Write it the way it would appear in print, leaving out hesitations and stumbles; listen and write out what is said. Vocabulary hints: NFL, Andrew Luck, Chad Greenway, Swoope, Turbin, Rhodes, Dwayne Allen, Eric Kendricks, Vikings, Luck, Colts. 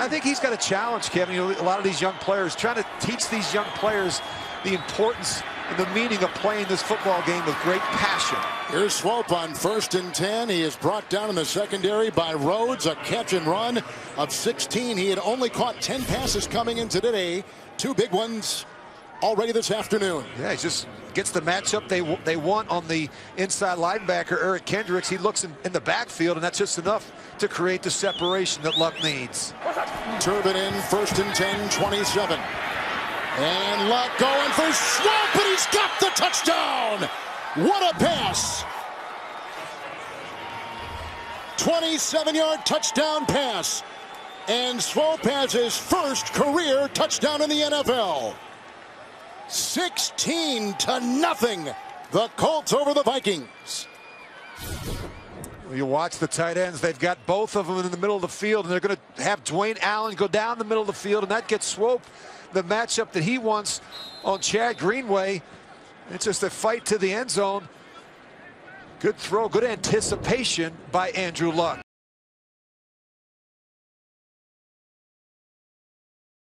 I think he's got a challenge, Kevin. You know, a lot of these young players, trying to teach these young players the importance and the meaning of playing this football game with great passion. Here's Swoope on 1st and 10. He is brought down in the secondary by Rhodes. A catch and run of 16. He had only caught 10 passes coming into today. Two big ones already this afternoon. Yeah, he just gets the matchup they want on the inside linebacker, Eric Kendricks. He looks in the backfield, and that's just enough to create the separation that Luck needs. Turbin in 1st and 10, 27. And Luck going for Swoope, but he's got the touchdown! What a pass! 27-yard touchdown pass. And Swoope has his first career touchdown in the NFL. 16-0. The Colts over the Vikings. You watch the tight ends. They've got both of them in the middle of the field, and they're going to have Dwayne Allen go down the middle of the field, and that gets Swoope the matchup that he wants on Chad Greenway. It's just a fight to the end zone. Good throw, good anticipation by Andrew Luck.